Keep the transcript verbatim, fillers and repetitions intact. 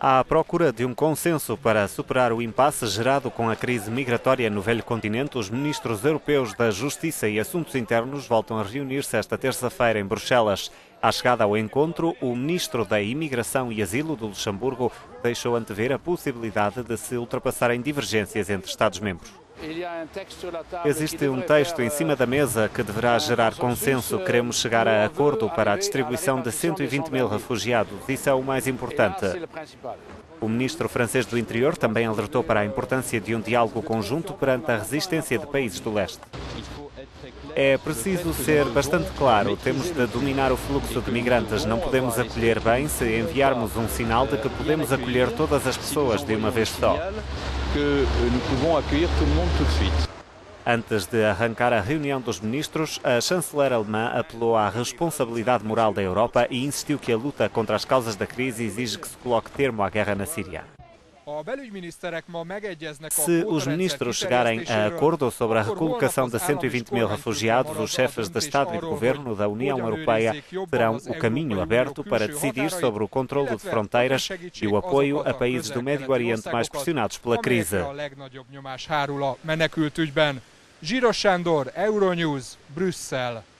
à procura de um consenso para superar o impasse gerado com a crise migratória no velho continente, os ministros europeus da Justiça e Assuntos Internos voltam a reunir-se esta terça-feira em Bruxelas. À chegada ao encontro, o ministro da Imigração e Asilo do Luxemburgo deixou antever a possibilidade de se ultrapassarem divergências entre Estados-membros. Existe um texto em cima da mesa que deverá gerar consenso. Queremos chegar a acordo para a distribuição de cento e vinte mil refugiados. Isso é o mais importante. O ministro francês do Interior também alertou para a importância de um diálogo conjunto perante a resistência de países do leste. É preciso ser bastante claro, temos de dominar o fluxo de migrantes. Não podemos acolher bem se enviarmos um sinal de que podemos acolher todas as pessoas de uma vez só. Antes de arrancar a reunião dos ministros, a chanceler alemã apelou à responsabilidade moral da Europa e insistiu que a luta contra as causas da crise exige que se coloque termo à guerra na Síria. Se os ministros chegarem a acordo sobre a recolocação de cento e vinte mil refugiados, os chefes de Estado e de Governo da União Europeia terão o caminho aberto para decidir sobre o controlo de fronteiras e o apoio a países do Médio Oriente mais pressionados pela crise. Giro Sándor, Euronews, Bruxelas.